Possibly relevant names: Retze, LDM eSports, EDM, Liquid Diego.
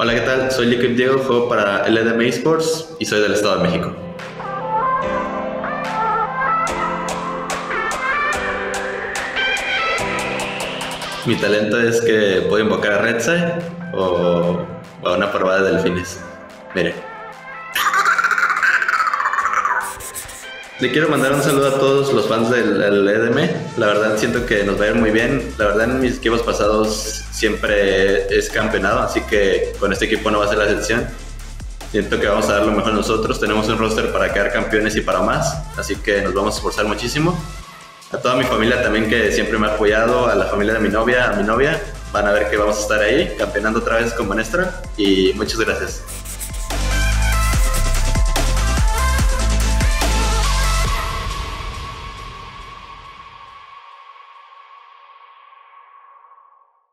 Hola, ¿qué tal? Soy Liquid Diego, juego para LDM eSports y soy del Estado de México. Mi talento es que puedo invocar a Retze o a una parvada de delfines. Mire. Le quiero mandar un saludo a todos los fans del EDM. La verdad siento que nos va a ir muy bien. La verdad en mis equipos pasados siempre es campeonado, así que con este equipo no va a ser la excepción. Siento que vamos a dar lo mejor nosotros. Tenemos un roster para quedar campeones y para más, así que nos vamos a esforzar muchísimo. A toda mi familia también que siempre me ha apoyado, a la familia de mi novia, a mi novia. Van a ver que vamos a estar ahí campeonando otra vez con Manestra y muchas gracias.